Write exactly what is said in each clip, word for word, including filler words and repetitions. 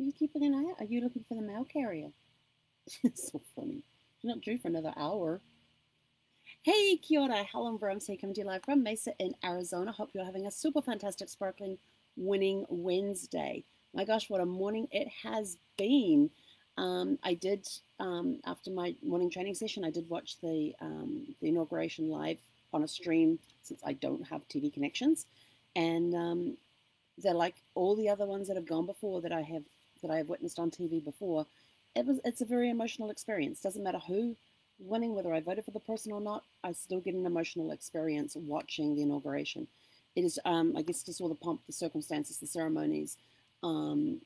Are you keeping an eye out? Are you looking for the mail carrier? It's so funny. You're not due for another hour. Hey, kia ora. Helen Brahms here, coming to you live from Mesa in Arizona. Hope you're having a super fantastic, sparkling, winning Wednesday. My gosh, what a morning it has been. Um, I did, um, after my morning training session, I did watch the, um, the inauguration live on a stream, since I don't have T V connections. And um, they're like all the other ones that have gone before that I have that I have witnessed on T V before. It was, it's a very emotional experience. Doesn't matter who winning, whether I voted for the person or not, I still get an emotional experience watching the inauguration. It is, um, I guess, just all the pomp, the circumstances, the ceremonies, um,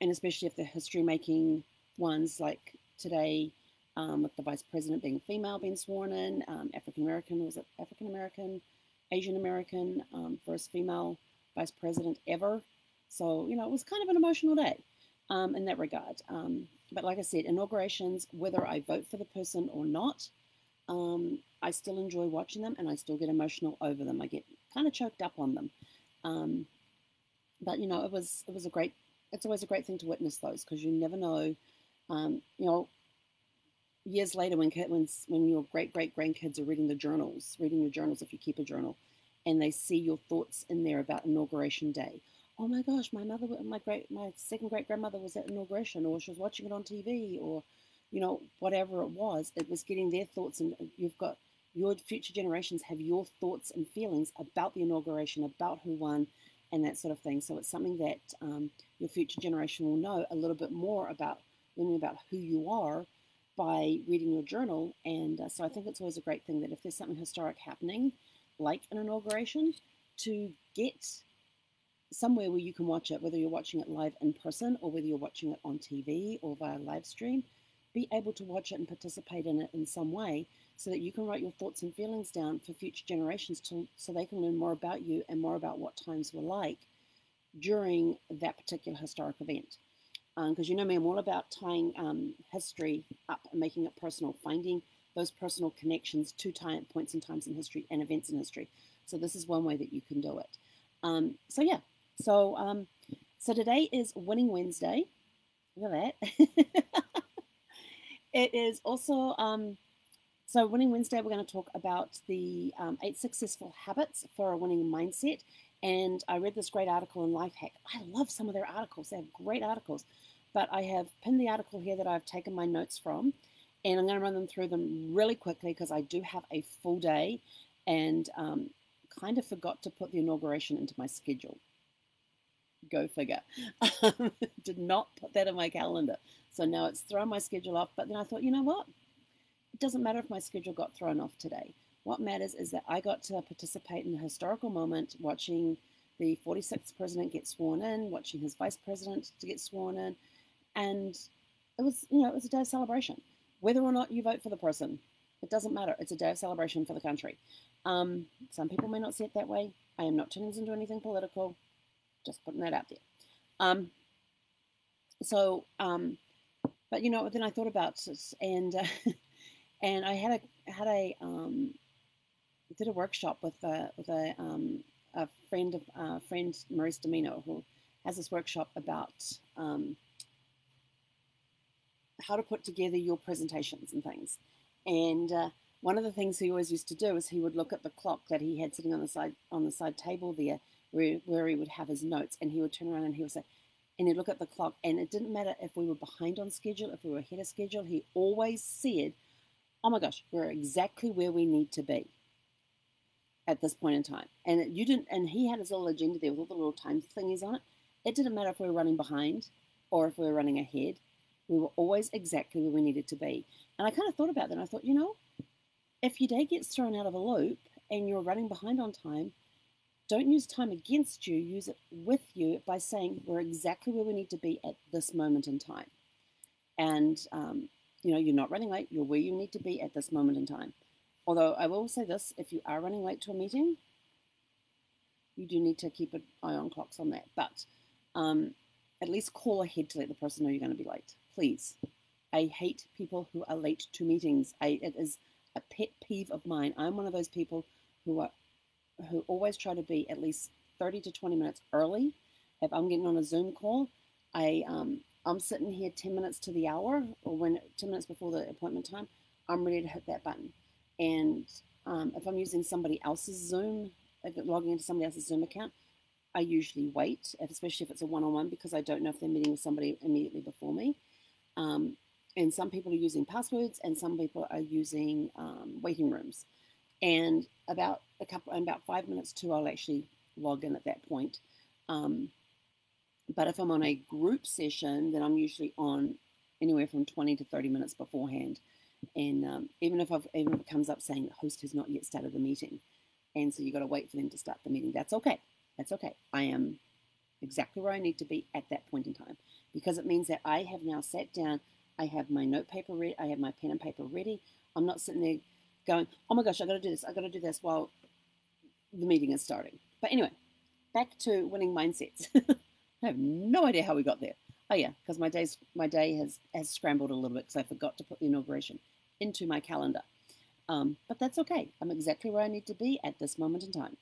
and especially if the history-making ones like today, um, with the vice president being female, being sworn in, um, African-American, was it African-American, Asian-American, um, first female vice president ever. So, you know, it was kind of an emotional day um, in that regard. Um, But like I said, inaugurations, whether I vote for the person or not, um, I still enjoy watching them and I still get emotional over them. I get kind of choked up on them. Um, but, you know, it was it was a great, it's always a great thing to witness those, because you never know, um, you know, years later when, when, when your great-great-grandkids are reading the journals, reading your journals if you keep a journal, and they see your thoughts in there about Inauguration Day. Oh my gosh, my mother, my great, my second great grandmother was at inauguration, or she was watching it on T V, or, you know, whatever it was. It was getting their thoughts, and you've got your future generations have your thoughts and feelings about the inauguration, about who won, and that sort of thing. So it's something that um, your future generation will know a little bit more about, learning about who you are by reading your journal. And uh, so I think it's always a great thing that if there's something historic happening, like an inauguration, to get somewhere where you can watch it, whether you're watching it live in person or whether you're watching it on T V or via live stream, be able to watch it and participate in it in some way so that you can write your thoughts and feelings down for future generations to, so they can learn more about you and more about what times were like during that particular historic event. Because um, you know me, I'm all about tying um, history up and making it personal, finding those personal connections to time, points and times in history and events in history. So this is one way that you can do it. Um, so yeah. So, um, so today is Winning Wednesday. Look at that. It is also, um, so Winning Wednesday, we're going to talk about the um, eight successful habits for a winning mindset. And I read this great article in Lifehack. I love some of their articles. They have great articles. But I have pinned the article here that I've taken my notes from. And I'm going to run them through them really quickly because I do have a full day. And um, kind of forgot to put the inauguration into my schedule. Go figure. Um, did not put that in my calendar. So now it's thrown my schedule off. But then I thought, you know what? It doesn't matter if my schedule got thrown off today. What matters is that I got to participate in a historical moment, watching the forty-sixth president get sworn in, watching his vice president to get sworn in. And it was, you know, it was a day of celebration. Whether or not you vote for the person, it doesn't matter. It's a day of celebration for the country. Um, some people may not see it that way. I am not turning this into anything political. Just putting that out there. Um, so, um, but you know, then I thought about it, and uh, and I had a had a um, did a workshop with a with a, um, a friend of uh, friend Maurice Domino, who has this workshop about um, how to put together your presentations and things. And uh, one of the things he always used to do is he would look at the clock that he had sitting on the side on the side table there. Where, where he would have his notes, and he would turn around and he would say, and he'd look at the clock, and it didn't matter if we were behind on schedule, if we were ahead of schedule, he always said, oh my gosh, we're exactly where we need to be at this point in time. And it, you didn't, and he had his little agenda there with all the little time thingies on it. It didn't matter if we were running behind or if we were running ahead, we were always exactly where we needed to be. And I kind of thought about that, and I thought, you know, if your day gets thrown out of a loop and you're running behind on time, don't use time against you, use it with you by saying we're exactly where we need to be at this moment in time. And, um, you know, you're not running late, you're where you need to be at this moment in time. Although I will say this, if you are running late to a meeting, you do need to keep an eye on clocks on that. But um, at least call ahead to let the person know you're going to be late, please. I hate people who are late to meetings. I, it is a pet peeve of mine. I'm one of those people who are who always try to be at least thirty to twenty minutes early. If I'm getting on a Zoom call, I um, I'm sitting here ten minutes to the hour, or when ten minutes before the appointment time, I'm ready to hit that button. And um, if I'm using somebody else's Zoom, if I'm logging into somebody else's Zoom account, I usually wait, especially if it's a one-on-one, because I don't know if they're meeting with somebody immediately before me. Um, and some people are using passwords, and some people are using um, waiting rooms. And about a couple, about five minutes to, I'll actually log in at that point. Um, but if I'm on a group session, then I'm usually on anywhere from twenty to thirty minutes beforehand. And um, even if I've, even if it comes up saying the host has not yet started the meeting, and so you've got to wait for them to start the meeting, that's okay. That's okay. I am exactly where I need to be at that point in time, because it means that I have now sat down. I have my note paper ready. I have my pen and paper ready. I'm not sitting there going, oh my gosh, I got to do this. I got to do this while the meeting is starting. But anyway, back to winning mindsets. I have no idea how we got there. Oh yeah, because my days, my day has, has scrambled a little bit because I forgot to put the inauguration into my calendar. Um, but that's okay. I'm exactly where I need to be at this moment in time.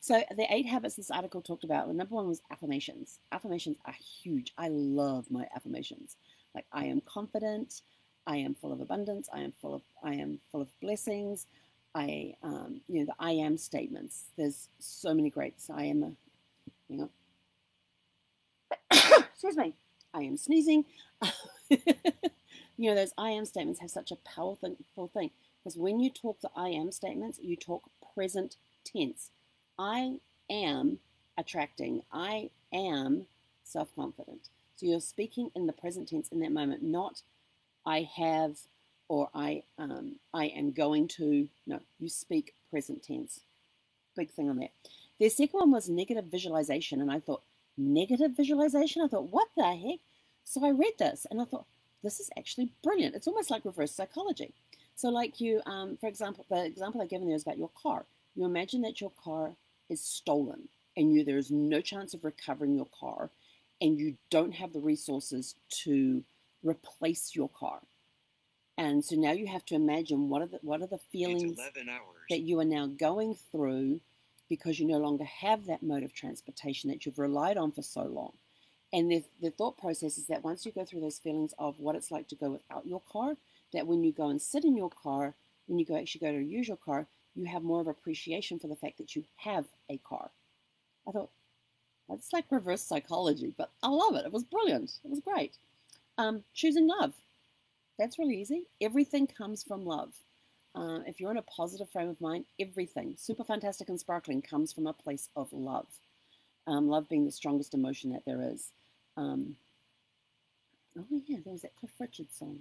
So the eight habits this article talked about, the number one was affirmations. Affirmations are huge. I love my affirmations. Like, I am confident. I am full of abundance. I am full of, I am full of blessings. I, um, you know, the I am statements. There's so many greats. I am, a, hang on. Excuse me. I am sneezing. You know, those I am statements have such a powerful thing, because when you talk the I am statements, you talk present tense. I am attracting. I am self-confident. So you're speaking in the present tense in that moment, not I have, or I um, I am going to. No, you speak present tense. Big thing on that. Their second one was negative visualization. And I thought, negative visualization? I thought, what the heck? So I read this and I thought, this is actually brilliant. It's almost like reverse psychology. So like you, um, for example, the example I've given there is about your car. You imagine that your car is stolen and you, there is no chance of recovering your car, and you don't have the resources to replace your car. And so now you have to imagine what are the, what are the feelings that you are now going through, because you no longer have that mode of transportation that you've relied on for so long. And the, the thought process is that once you go through those feelings of what it's like to go without your car, that when you go and sit in your car, when you go actually go to use your car, you have more of appreciation for the fact that you have a car. I thought, that's like reverse psychology, but I love it. It was brilliant. It was great. Um, choosing love. That's really easy. Everything comes from love. Uh, if you're in a positive frame of mind, everything super fantastic and sparkling comes from a place of love. Um, love being the strongest emotion that there is. Um, oh yeah, there was that Cliff Richard song.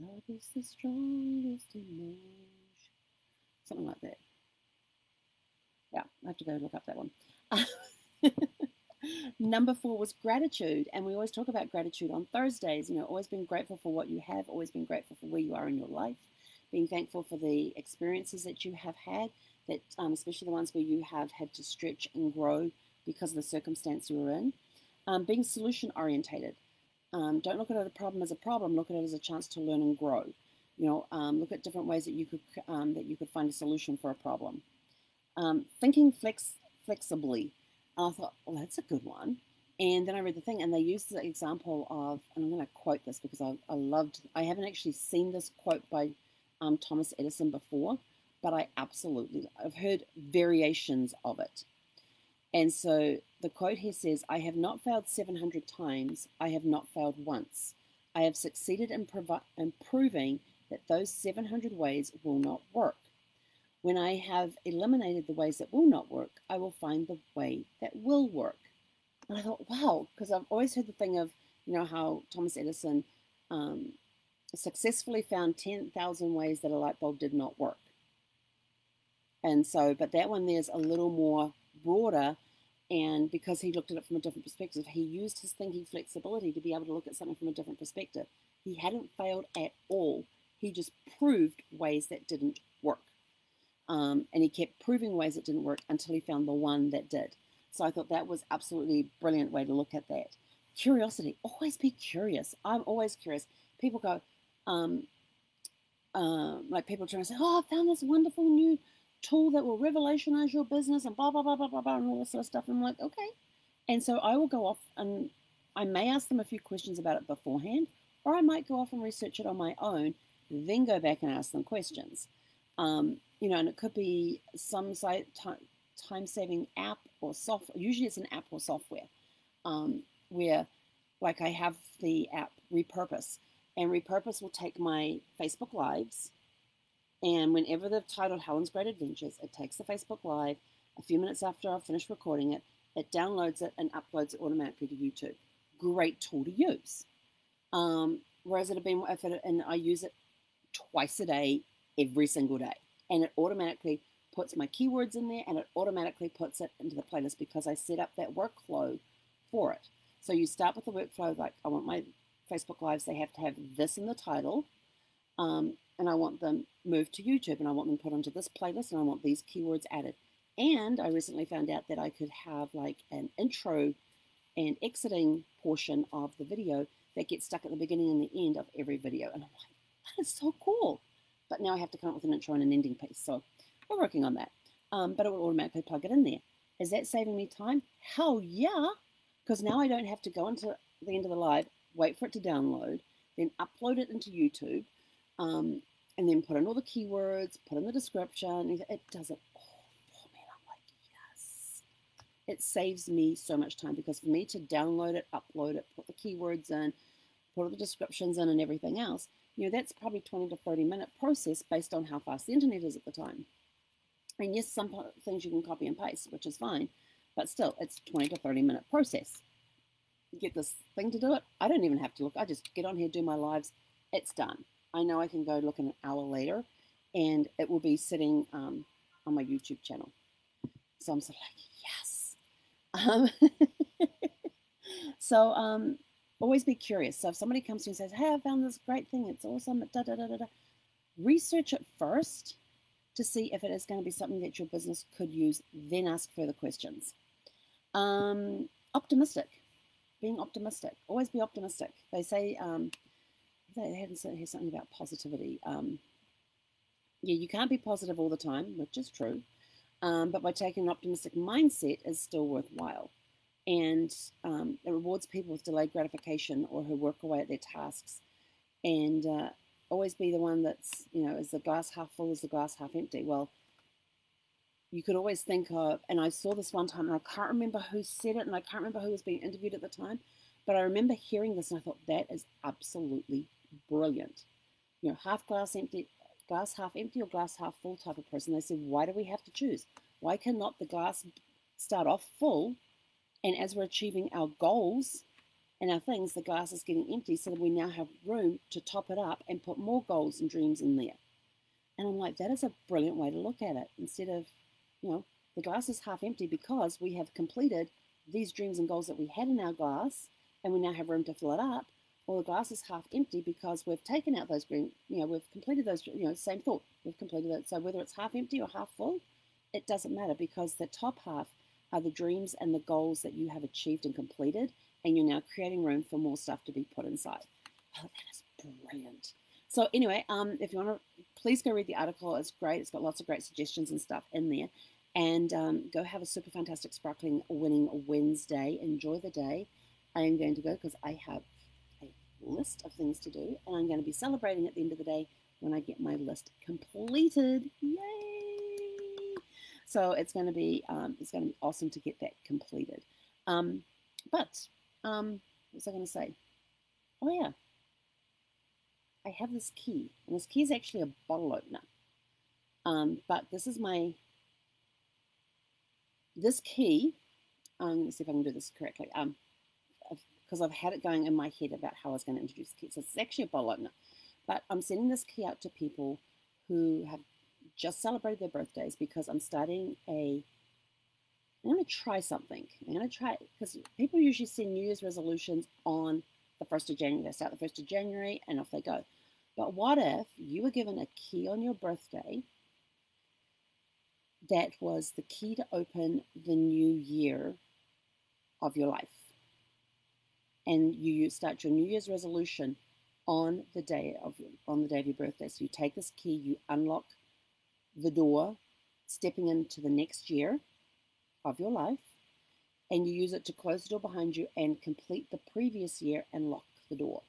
Love is the strongest emotion. Something like that. Yeah, I have to go look up that one. Number four was gratitude. And we always talk about gratitude on Thursdays. You know, always being grateful for what you have, always being grateful for where you are in your life, being thankful for the experiences that you have had, that um, especially the ones where you have had to stretch and grow because of the circumstance you were in. Um, being solution orientated. Um, don't look at the problem as a problem. Look at it as a chance to learn and grow. You know, um, look at different ways that you could um, that you could find a solution for a problem. Um, thinking flex flexibly. And I thought, well, that's a good one. And then I read the thing, and they used the example of, and I'm going to quote this because I, I loved. I haven't actually seen this quote by um, Thomas Edison before, but I absolutely I've heard variations of it. And so the quote here says, "I have not failed seven hundred times. I have not failed once. I have succeeded in, in proving." That those seven hundred ways will not work. When I have eliminated the ways that will not work, I will find the way that will work. And I thought, wow, because I've always heard the thing of, you know, how Thomas Edison um, successfully found ten thousand ways that a light bulb did not work. And so, but that one there's a little more broader, and because he looked at it from a different perspective, he used his thinking flexibility to be able to look at something from a different perspective. He hadn't failed at all. He just proved ways that didn't work. Um, and he kept proving ways that didn't work until he found the one that did. So I thought that was absolutely a brilliant way to look at that. Curiosity. Always be curious. I'm always curious. People go, um, uh, like people trying to say, oh, I found this wonderful new tool that will revolutionize your business and blah, blah, blah, blah, blah, blah, and all this sort of stuff. And I'm like, okay. And so I will go off and I may ask them a few questions about it beforehand, or I might go off and research it on my own, then go back and ask them questions. Um, you know, and it could be some time-saving app or software. Usually it's an app or software um, where, like, I have the app Repurpose, and Repurpose will take my Facebook Lives, and whenever they've titled Helen's Great Adventures, it takes the Facebook Live. A few minutes after I've finished recording it, it downloads it and uploads it automatically to YouTube. Great tool to use. Um, whereas it had been, if it, and I use it twice a day, every single day. And it automatically puts my keywords in there, and it automatically puts it into the playlist because I set up that workflow for it. So you start with the workflow, like, I want my Facebook Lives, they have to have this in the title, um, and I want them moved to YouTube, and I want them put onto this playlist, and I want these keywords added. And I recently found out that I could have like an intro and exiting portion of the video that gets stuck at the beginning and the end of every video. And I'm like, that is so cool. But now I have to come up with an intro and an ending piece. So we're working on that. Um, but it will automatically plug it in there. Is that saving me time? Hell yeah. Because now I don't have to go into the end of the live, wait for it to download, then upload it into YouTube, um, and then put in all the keywords, put in the description. It does it all for me. And I'm like, yes. It saves me so much time, because for me to download it, upload it, put the keywords in, put all the descriptions in and everything else, you know, that's probably twenty to thirty minute process based on how fast the internet is at the time. And yes, some things you can copy and paste, which is fine, but still, it's twenty to thirty minute process. You get this thing to do it. I don't even have to look. I just get on here, do my lives. It's done. I know I can go look in an hour later, and it will be sitting um, on my YouTube channel. So I'm sort of like, yes. Um, so, um, always be curious. So if somebody comes to you and says, hey, I found this great thing, it's awesome, da, da, da, da, da. Research it first to see if it is going to be something that your business could use, then ask further questions. Um, optimistic. Being optimistic. Always be optimistic. They say, um, they had something about positivity. Um, yeah, you can't be positive all the time, which is true, um, but by taking an optimistic mindset is still worthwhile. And um, it rewards people with delayed gratification or who work away at their tasks. And uh, always be the one that's, you know, is the glass half full, is the glass half empty? Well, you could always think of, and I saw this one time, and I can't remember who said it, and I can't remember who was being interviewed at the time, but I remember hearing this, and I thought, that is absolutely brilliant. You know, half glass empty, glass half empty or glass half full type of person. They said, why do we have to choose? Why cannot the glass start off full? And as we're achieving our goals and our things, the glass is getting empty, so that we now have room to top it up and put more goals and dreams in there. And I'm like, that is a brilliant way to look at it. Instead of, you know, the glass is half empty because we have completed these dreams and goals that we had in our glass, and we now have room to fill it up. Or the glass is half empty because we've taken out those green, you know, we've completed those, you know, same thought, we've completed it. So whether it's half empty or half full, it doesn't matter, because the top half are the dreams and the goals that you have achieved and completed, and you're now creating room for more stuff to be put inside. Oh, that is brilliant. So anyway, um, if you want to, please go read the article. It's great. It's got lots of great suggestions and stuff in there. And um, go have a super fantastic, sparkling, winning Wednesday. Enjoy the day. I am going to go because I have a list of things to do, and I'm going to be celebrating at the end of the day when I get my list completed. Yay! So it's going to be um, it's going to be awesome to get that completed. Um, but um, what was I going to say? Oh yeah, I have this key, and this key is actually a bottle opener. Um, but this is my this key. Um, let's see if I can do this correctly. Um, because I've had it going in my head about how I was going to introduce the key. So it's actually a bottle opener. But I'm sending this key out to people who have just celebrated their birthdays, because I'm starting a, I'm going to try something. I'm going to try, because people usually send New Year's resolutions on the first of January. They start the first of January and off they go. But what if you were given a key on your birthday that was the key to open the new year of your life? And you start your New Year's resolution on the day of, on the day of your birthday. So you take this key, you unlock the door, stepping into the next year of your life, and you use it to close the door behind you and complete the previous year and lock the door.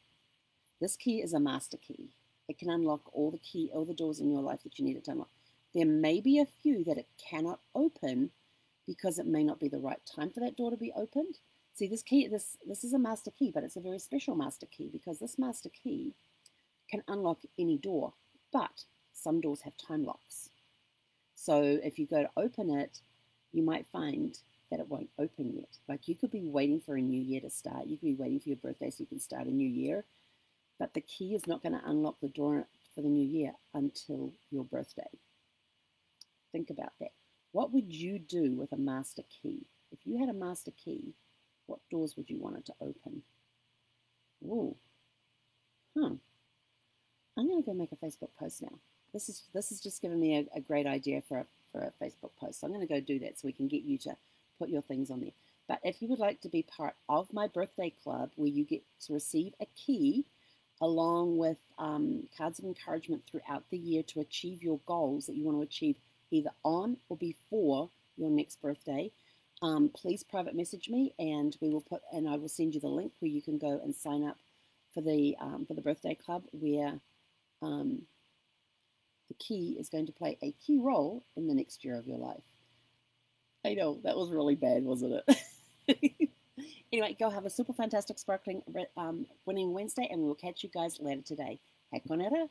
This key is a master key. It can unlock all the key, all the doors in your life that you need it to unlock. There may be a few that it cannot open because it may not be the right time for that door to be opened. See, this key, this, this is a master key, but it's a very special master key because this master key can unlock any door, but some doors have time locks. So if you go to open it, you might find that it won't open yet. Like you could be waiting for a new year to start. You could be waiting for your birthday so you can start a new year, but the key is not going to unlock the door for the new year until your birthday. Think about that. What would you do with a master key? If you had a master key, what doors would you want it to open? Ooh. Huh. I'm going to go make a Facebook post now. This is this is just giving me a, a great idea for a, for a Facebook post. So I'm going to go do that so we can get you to put your things on there. But if you would like to be part of my birthday club where you get to receive a key along with um, cards of encouragement throughout the year to achieve your goals that you want to achieve either on or before your next birthday, Um, please private message me, and we will put, and I will send you the link where you can go and sign up for the um, for the birthday club, where um, the key is going to play a key role in the next year of your life. I know that was really bad, wasn't it? Anyway, go have a super fantastic, sparkling, um, winning Wednesday, and we will catch you guys later today. Hakonera.